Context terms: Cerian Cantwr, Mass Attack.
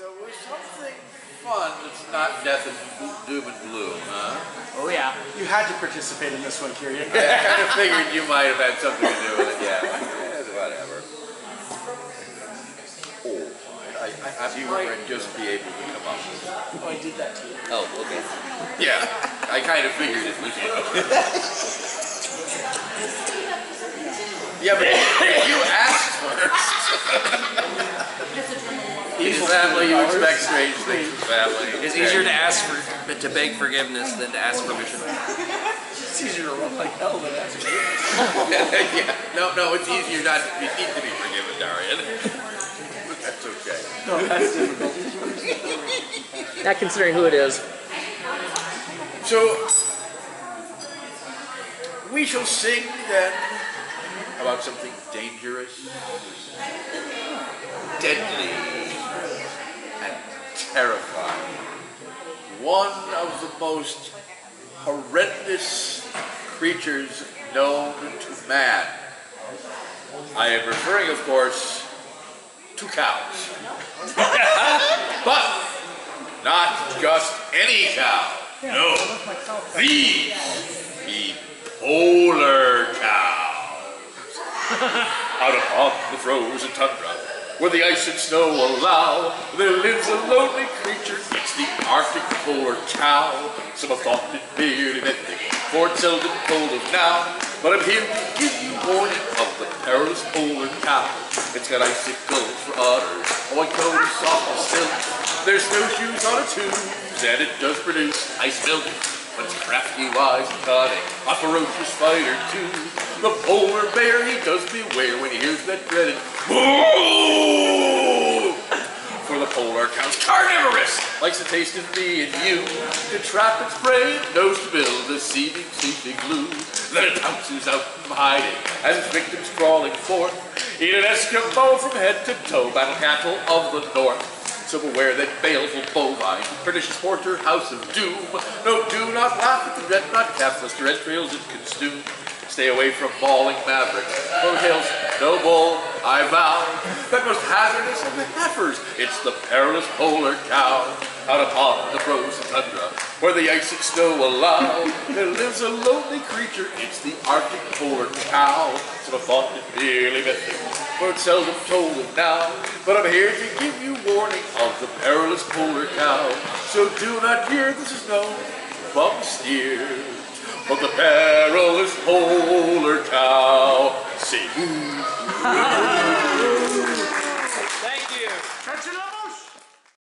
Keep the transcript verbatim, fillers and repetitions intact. So we're something fun that's not death and doom and gloom, huh? Oh yeah. You had to participate in this one, Cerian. I kind of figured you might have had something to do with it, yeah. Yeah, whatever. Oh, I, I, I, you wouldn't just be able to come up with it. Oh, I did that to you. Oh, okay. Yeah, I kind of figured it was you. Yeah, but you asked first. In family, you expect strange things from family. It's easier to ask for, to beg forgiveness than to ask permission. It's easier to run like hell than ask forgiveness. Yeah. No, no, it's easier not to be, to be forgiven, Darian. That's okay. No, that's difficult. Not considering who it is. So, we shall sing then. About something dangerous, deadly, and terrifying. One of the most horrendous creatures known to man. I am referring, of course, to cows. But not just any cow. No, the polar cow. Out upon the frozen tundra, where the ice and snow allow, there lives a lonely creature. It's the Arctic polar cow. Some have thought it merely mythic, for it's seldom told of now. But I'm here to give you warning of the perilous polar cow. It's got icicles for udders, a white coat of soft silk. There's snowshoes on its hooves, and it does produce ice milk. But it's crafty, wise, and cunning, a ferocious fighter too. The polar bear, he does beware when he hears that dreaded "Boo!" For the polar cow's carnivorous, likes the taste of me and you. To trap its prey, it knows to build a seething, seething glue. Then it pounces out from hiding, as its victims crawling forth. Eat an Eskimo from head to toe, battle cattle of the north. So beware that baleful bovine, pernicious porter, house of doom. No, do not laugh at the dread, not calfless, to red trails it consume. Stay away from bawling mavericks, foothills, no bull, I vow. That most hazardous of the heifers, it's the perilous polar cow. Out upon the frozen tundra, where the ice and snow allow, there lives a lonely creature, it's the Arctic polar cow. So I thought it merely mythic, for it's seldom told of now. But I'm here to give you warning of the perilous polar cow. So do not fear the snow from steer. But the perilous polar cow. Sing. Thank you.